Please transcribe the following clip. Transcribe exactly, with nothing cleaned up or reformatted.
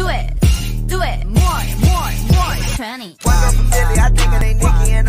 do it, do it more, more, more. One girl from Philly, I think it ain't Nikki and